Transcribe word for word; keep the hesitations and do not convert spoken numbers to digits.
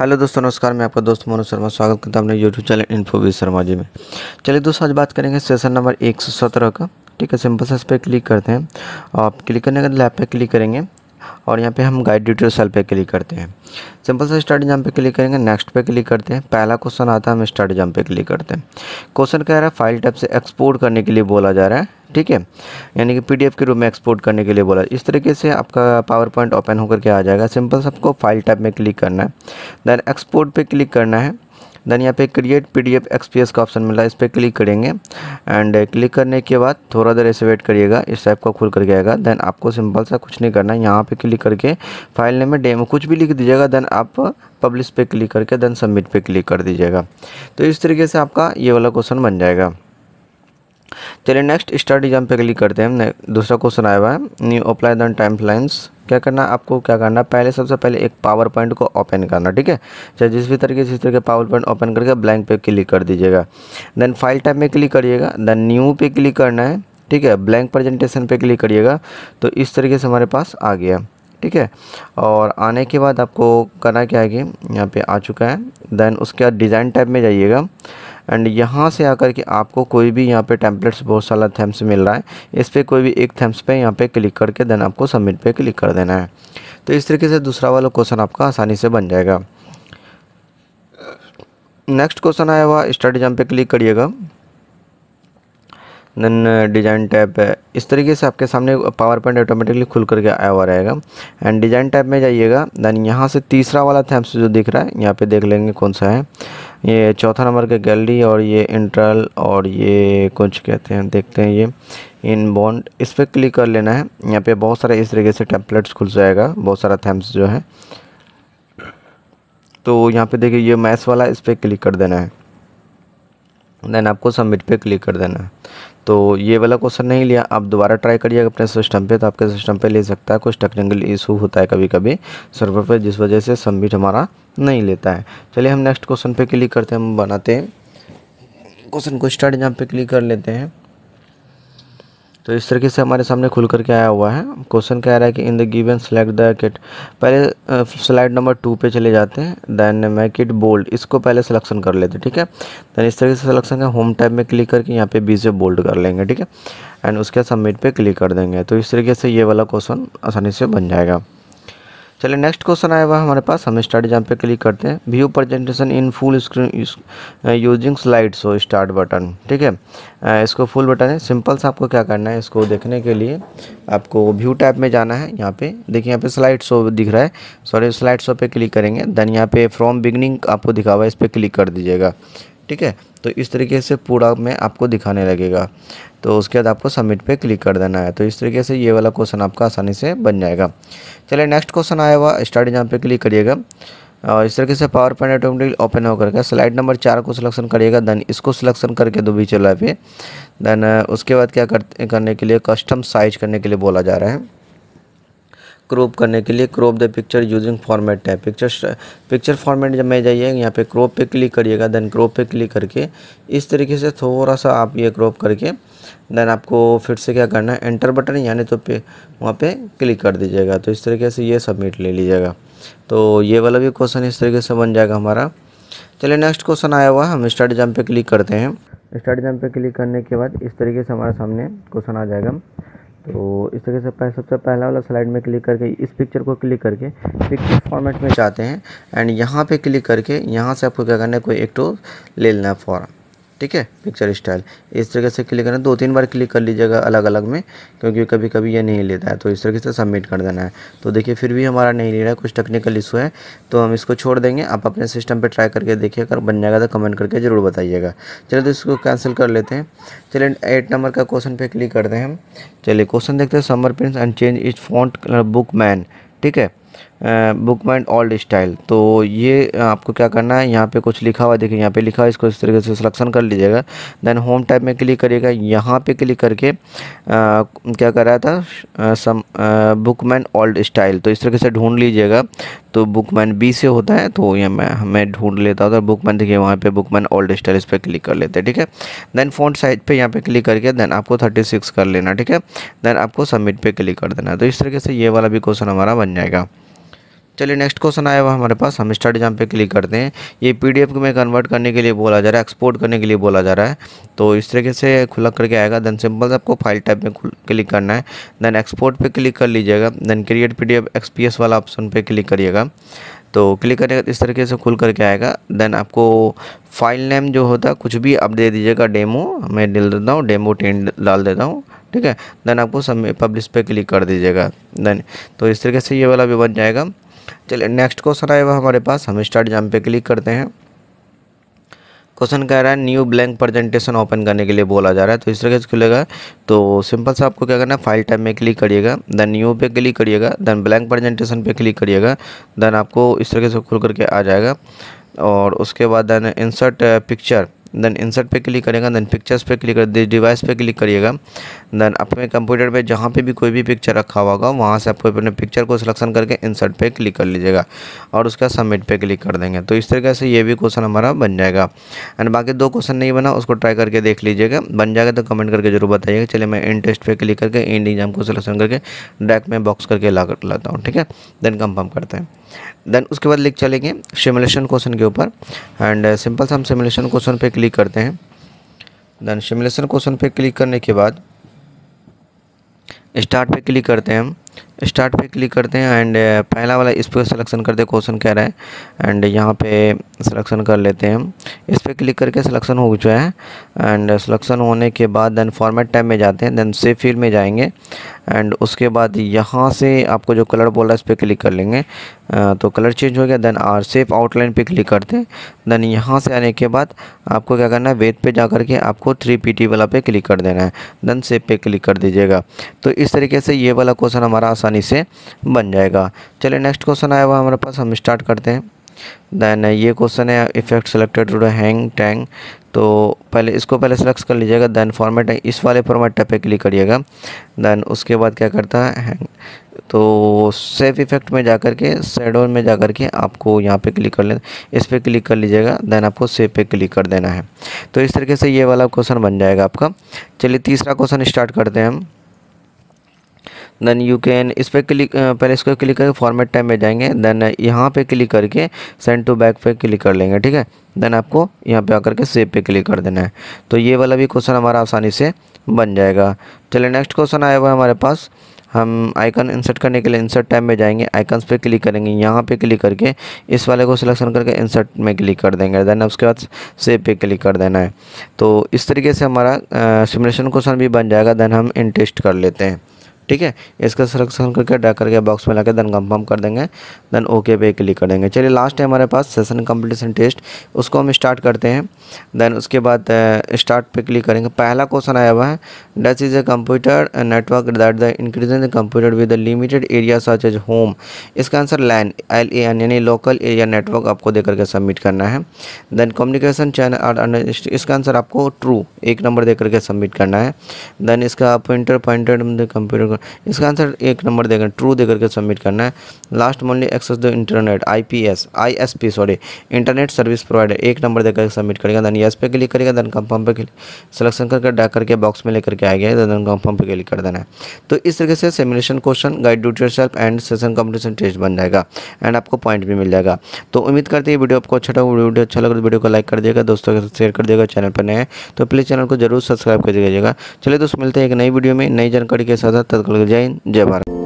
Hello दोस्तों, नमस्कार। मैं आपका दोस्त मनोज शर्मा स्वागत करता हूं अपने यूट्यूब चैनल इन्फोवी शर्मा जी में। चलिए दोस्तों, आज बात करेंगे सेशन नंबर एक सौ सत्रह का। ठीक है, सिंपल से इस पर क्लिक करते हैं। आप क्लिक करने के लैब पे क्लिक करेंगे और यहाँ पे हम गाइड डिटेल सेल पे क्लिक करते हैं। सिंपल से स्टार्ट एग्जाम पे क्लिक करेंगे, नेक्स्ट पे क्लिक करते हैं। पहला क्वेश्चन आता है, हम स्टार्ट एग्जाम पे क्लिक करते हैं। क्वेश्चन कह रहा है फाइल टाइप से एक्सपोर्ट करने के लिए बोला जा रहा है। ठीक है, यानी कि पीडीएफ के रूप में एक्सपोर्ट करने के लिए बोला। इस तरीके से आपका पावर पॉइंट ओपन होकर के आ जाएगा। सिंपल से आपको फाइल टाइप में क्लिक करना है, देन एक्सपोर्ट पे क्लिक करना है। देन यहाँ पे क्रिएट पीडीएफ एक्सपीएस का ऑप्शन मिला, इस पर क्लिक करेंगे। एंड क्लिक करने के बाद थोड़ा देर ऐसे वेट करिएगा, इस टाइप का खुल करके आएगा। देन आपको सिंपल सा कुछ नहीं करना है, यहाँ पे क्लिक करके फाइल नेम में डेमो कुछ भी लिख दीजिएगा। देन आप पब्लिश पे क्लिक करके देन सबमिट पे क्लिक कर दीजिएगा। तो इस तरीके से आपका ये वाला क्वेश्चन बन जाएगा। चलिए नेक्स्ट स्टार्ट एग्जाम पे क्लिक करते हैं। दूसरा क्वेश्चन आया हुआ है, new apply then time lines. क्या करना है आपको, क्या करना है, पहले सबसे पहले एक पावर पॉइंट को ओपन करना। ठीक है, चाहे जिस भी तरीके से इस तरीके पावर पॉइंट ओपन करके ब्लैंक पे क्लिक कर दीजिएगा। देन फाइल टाइप में क्लिक करिएगा, देन न्यू पे क्लिक करना है। ठीक है, ब्लैंक प्रेजेंटेशन पे क्लिक करिएगा। तो इस तरीके से हमारे पास आ गया। ठीक है, और आने के बाद आपको करना क्या है कि यहाँ पे आ चुका है। देन उसके बाद डिज़ाइन टाइप में जाइएगा एंड यहाँ से आकर के आपको कोई भी यहाँ पे टेम्पलेट्स बहुत सारा थेम्स मिल रहा है, इस पर कोई भी एक थेम्स पे यहाँ पे क्लिक करके देन आपको सबमिट पे क्लिक कर देना है। तो इस तरीके से दूसरा वाला क्वेश्चन आपका आसानी से बन जाएगा। नेक्स्ट क्वेश्चन आया हुआ, स्टार्ट एग्जाम पे क्लिक करिएगा, देन डिज़ाइन टैब है। इस तरीके से आपके सामने पावर पॉइंट ऑटोमेटिकली खुल करके आया हुआ रहेगा। एंड डिज़ाइन टैब में जाइएगा, देन यहाँ से तीसरा वाला थेम्स जो दिख रहा है यहाँ पे देख लेंगे कौन सा है। ये चौथा नंबर के गैलरी और ये इंटरल और ये कुछ कहते हैं, देखते हैं ये इन बॉन्ड, इस पर क्लिक कर लेना है। यहाँ पे बहुत सारे इस तरीके से टेम्पलेट्स खुल जाएगा, बहुत सारा थेम्स जो है। तो यहाँ पे देखिए ये मैथ्स वाला, इस पर क्लिक कर देना है। देन आपको सबमिट पे क्लिक कर देना है। तो ये वाला क्वेश्चन नहीं लिया, आप दोबारा ट्राई करिएगा अपने सिस्टम पे, तो आपके सिस्टम पे ले सकता है। कुछ टेक्निकल इशू होता है कभी कभी सर्वर पे, जिस वजह से सबमिट हमारा नहीं लेता है। चलिए हम नेक्स्ट क्वेश्चन पे क्लिक करते हैं। हम बनाते हैं क्वेश्चन को, स्टार्ट जहाँ पे क्लिक कर लेते हैं। तो इस तरीके से हमारे सामने खुल करके आया हुआ है। क्वेश्चन कह रहा है कि in the given select the kit. पहले स्लाइड नंबर टू पे चले जाते हैं, देन मेक इट बोल्ड, इसको पहले सिलेक्शन कर लेते हैं। ठीक है, देन इस तरीके से सिलेक्शन का होम टैब में क्लिक करके यहाँ पे बी से बोल्ड कर लेंगे। ठीक है, एंड उसके बाद सबमिट पे क्लिक कर देंगे। तो इस तरीके से ये वाला क्वेश्चन आसानी से बन जाएगा। चलिए नेक्स्ट क्वेश्चन आया हुआ हमारे पास, हम स्टार्ट जहाँ पे क्लिक करते हैं। View presentation in full screen using slide show start button. ठीक है, इसको फुल बटन है। सिंपल सा आपको क्या करना है, इसको देखने के लिए आपको व्यू टैब में जाना है। यहाँ पे देखिए, यहाँ पे स्लाइड शो दिख रहा है, सॉरी स्लाइड शो पे क्लिक करेंगे। देन यहाँ पे फ्रॉम बिगनिंग आपको दिखा हुआ है, इस पर क्लिक कर दीजिएगा। ठीक है, तो इस तरीके से पूरा में आपको दिखाने लगेगा। तो उसके बाद आपको सबमिट पे क्लिक कर देना है। तो इस तरीके से ये वाला क्वेश्चन आपका आसानी से बन जाएगा। चलिए नेक्स्ट क्वेश्चन आया हुआ, स्टार्ट जहाँ पे क्लिक करिएगा और इस तरीके से पावर पॉइंट ऑटोमेटिकली ओपन होकर के स्लाइड नंबर चार को सिलेक्शन करिएगा। देन इसको सिलेक्शन करके दो बीच चला पे, देन उसके बाद क्या करते करने के लिए कस्टम साइज करने के लिए बोला जा रहा है। क्रॉप करने के लिए crop the picture using format है। पिक्चर पिक्चर फॉर्मेट जब मैं जाइए यहाँ पे क्रॉप पे क्लिक करिएगा। देन क्रॉप पे क्लिक करके इस तरीके से थोड़ा सा आप ये क्रॉप करके देन आपको फिर से क्या करना है, एंटर बटन यानी तो पे वहाँ पे क्लिक कर दीजिएगा। तो इस तरीके से ये सबमिट ले लीजिएगा। तो ये वाला भी क्वेश्चन इस तरीके से बन जाएगा हमारा। चलिए नेक्स्ट क्वेश्चन आया हुआ, हम स्टार्ट एग्जाम पे क्लिक करते हैं। स्टार्ट एग्जाम पे क्लिक करने के बाद इस तरीके से हमारे सामने क्वेश्चन आ जाएगा। तो इस तरीके से पह, सबसे पहला वाला स्लाइड में क्लिक करके इस पिक्चर को क्लिक करके पिक्चर फॉर्मेट में जाते हैं एंड यहाँ पे क्लिक करके यहाँ से आपको क्या करना है, कोई एक टो ले लेना है फॉर्म। ठीक है, पिक्चर स्टाइल इस तरीके से क्लिक करना है। दो तीन बार क्लिक कर लीजिएगा अलग अलग में, क्योंकि कभी कभी ये नहीं लेता है। तो इस तरीके से सबमिट कर देना है। तो देखिए फिर भी हमारा नहीं ले रहा है, कुछ टेक्निकल इशू है, तो हम इसको छोड़ देंगे। आप अपने सिस्टम पे ट्राई करके देखिए, अगर बन जाएगा तो कमेंट करके ज़रूर बताइएगा। चलिए तो इसको कैंसिल कर लेते हैं। चलिए एट नंबर का क्वेश्चन पर क्लिक करते हैं हम। चलिए क्वेश्चन देखते हैं, summer prints and change is font Bookman. ठीक है, बुकमैन ओल्ड स्टाइल। तो ये आपको क्या करना है, यहाँ पे कुछ लिखा हुआ देखिए, यहाँ पे लिखा हुआ, इसको इस तरीके से सिलेक्शन कर लीजिएगा। देन होम टैब में क्लिक करिएगा, यहाँ पे क्लिक करके आ, क्या कर रहा था, सम बुकमैन ओल्ड स्टाइल। तो इस तरीके से ढूंढ लीजिएगा। तो बुकमैन बी से होता है, तो ये मैं हमें ढूंढ लेता हूँ। तो बुकमैन देखिए वहाँ पे बुकमैन ओल्ड स्टाइल, इस पर क्लिक कर लेते हैं। ठीक है, देन फ़ॉन्ट साइज पे यहाँ पे क्लिक करके देन आपको थर्टी सिक्स कर लेना। ठीक है, देन आपको सबमिट पे क्लिक कर देना। तो इस तरीके से ये वाला भी क्वेश्चन हमारा बन जाएगा। चलिए नेक्स्ट क्वेश्चन आया हुआ हमारे पास, हम स्टार्ट जहाँ पे क्लिक करते हैं। ये पीडीएफ में कन्वर्ट करने के लिए बोला जा रहा है, एक्सपोर्ट करने के लिए बोला जा रहा है। तो इस तरीके से खुला करके आएगा। देन सिंपल से आपको फाइल टाइप में क्लिक करना है, देन एक्सपोर्ट पे क्लिक कर लीजिएगा, देन क्रिएट पीडीएफ एक्सपीएस वाला ऑप्शन पे क्लिक करिएगा। तो क्लिक करिएगा, इस तरीके से खुल करके आएगा। देन आपको फाइल नेम जो होता है कुछ भी आप दे दीजिएगा, डेमो मैं डाल देता हूँ, डेमो टेन डाल देता हूँ, ठीक है। देन आपको सब पब्लिश पे क्लिक कर दीजिएगा। देन तो इस तरीके से ये वाला भी बन जाएगा। चलिए नेक्स्ट क्वेश्चन आएगा हमारे पास, हम स्टार्ट जहाँ पे क्लिक करते हैं। क्वेश्चन कह रहा है न्यू ब्लैंक प्रेजेंटेशन ओपन करने के लिए बोला जा रहा है। तो इस तरीके से खुलेगा। तो सिंपल से आपको क्या करना है, फाइल टाइप में क्लिक करिएगा, देन न्यू पे क्लिक करिएगा, देन ब्लैंक प्रेजेंटेशन पे क्लिक करिएगा। देन आपको इस तरीके से खुल करके आ जाएगा। और उसके बाद then insert picture, then insert पे क्लिक करेगा, देन पिक्चर्स पे क्लिक कर डिवाइस पे क्लिक करिएगा। देन अपने कंप्यूटर पे जहाँ पे भी कोई भी पिक्चर रखा हुआ होगा वहाँ से आपको अपने पिक्चर को सिलेक्शन करके इंसर्ट पे क्लिक कर लीजिएगा और उसका सबमिट पे क्लिक कर देंगे। तो इस तरीके से ये भी क्वेश्चन हमारा बन जाएगा। एंड बाकी दो क्वेश्चन नहीं बना, उसको ट्राई करके देख लीजिएगा। बन जाएगा तो कमेंट करके जरूर बताइएगा। चलिए मैं एंड टेस्ट पे क्लिक करके एंड एग्जाम को सिलेक्शन करके डायरेक्ट में बॉक्स करके ला कर लाता हूँ, ठीक है। देन कंफर्म करते हैं। देन उसके बाद लिख चलेंगे सिमुलेशन क्वेश्चन के ऊपर। एंड सिंपल से हम सिमुलेशन क्वेश्चन पे क्लिक करते हैं। देन सिमुलेशन क्वेश्चन पे क्लिक करने के बाद स्टार्ट पे क्लिक करते हैं, हम स्टार्ट पे क्लिक करते हैं। एंड पहला वाला इस पर सिलेक्शन करते हैं, क्वेश्चन कह रहा है। एंड यहाँ पे सिलेक्शन कर लेते हैं हम, इस पर क्लिक करके सिलेक्शन हो चुका है। एंड सिलेक्शन होने के बाद देन फॉर्मेट टैब में जाते हैं, देन सेव फील्ड में जाएंगे। एंड उसके बाद यहाँ से आपको जो कलर बोल रहा है इस पर क्लिक कर लेंगे। तो कलर चेंज हो गया। देन आर सेफ आउटलाइन पे क्लिक करते हैं। देन यहाँ से आने के बाद आपको क्या करना है, वेथ पे जा करके आपको थ्री पी टी वाला पे क्लिक कर देना है, देन सेव पे क्लिक कर दीजिएगा। तो इस तरीके से ये वाला क्वेश्चन हमारा आसानी से बन जाएगा। चलिए नेक्स्ट क्वेश्चन आया हुआ हमारे पास, हम स्टार्ट करते हैं। देन ये क्वेश्चन है effect selected to the hang tang. तो पहले इसको पहले सेलेक्ट कर लीजिएगा, देन फॉर्मेट इस वाले फॉर्मेट टैब पे क्लिक करिएगा। देन उसके बाद क्या करता है हैंग, तो सेफ इफेक्ट में जा कर के शेडो में जा कर के आपको यहाँ पे क्लिक कर ले, इस पर क्लिक कर लीजिएगा। देन आपको सेव पे क्लिक कर देना है। तो इस तरीके से ये वाला क्वेश्चन बन जाएगा आपका। चलिए तीसरा क्वेश्चन स्टार्ट करते हैं हम। देन यू कैन इस पर क्लिक, पहले इसको क्लिक करके फॉर्मेट टैब में जाएंगे, देन यहाँ पे क्लिक करके सेंड टू बैक पे क्लिक कर लेंगे, ठीक है। देन आपको यहाँ पे आकर के सेव पे क्लिक कर देना है। तो ये वाला भी क्वेश्चन हमारा आसानी से बन जाएगा। चलिए नेक्स्ट क्वेश्चन आया हुआ हमारे पास, हम आइकन इंसर्ट करने के लिए इंसर्ट टैब में जाएंगे, आइकन्स पे क्लिक करेंगे, यहाँ पे क्लिक करके इस वाले को सिलेक्शन करके इंसर्ट में क्लिक कर देंगे। देन उसके बाद सेव पे क्लिक कर देना है। तो इस तरीके से हमारा सिमुलेशन क्वेश्चन भी बन जाएगा। देन हम इन टेस्ट कर लेते हैं, ठीक है। इसका सिलेक्शन करके डाल करके बॉक्स में लाके देन कंफर्म कर देंगे, देन ओके पे क्लिक कर देंगे। चलिए लास्ट है हमारे पास सेशन कंपटीशन टेस्ट, उसको हम स्टार्ट करते हैं। देन उसके बाद स्टार्ट पे क्लिक करेंगे। पहला क्वेश्चन आया हुआ है that is a computer network that the increasing the computer with the limited area such as home. इसका answer LAN L A N यानी लोकल एरिया नेटवर्क आपको दे करके सबमिट करना है। Then communication channel are under, इसका answer आपको true एक नंबर दे करके सबमिट करना है। देन इसका पॉइंटर पॉइंटेड द कंप्यूटर, इसका आंसर एक नंबर देकर ट्रू देकर के सबमिट करना है। Last only access the internet IPS ISP sorry internet service provider एक नंबर देकर सबमिट करेगा। देन यस पे क्लिक करेगा, देन कंफर्म पे सिलेक्शन करके डाक करके बॉक्स में लेकर के आ गया है, देन कंफर्म पे क्लिक कर देना है। तो इस तरीके से simulation question guide do it yourself and session competition test बन जाएगा एंड आपको पॉइंट भी मिल जाएगा। तो उम्मीद करते हैं वीडियो आपको अच्छा लगा। वीडियो अच्छा लगा तो वीडियो को लाइक कर देगा, दोस्तों के साथ शेयर कर देगा। चैनल पर नए हैं तो प्लीज़ चैनल को जरूर सब्सक्राइब कर दीजिएगा। चलिए दोस्तों मिलते हैं एक नई वीडियो में नई जानकारी के साथ। जय हिंद जय भारत।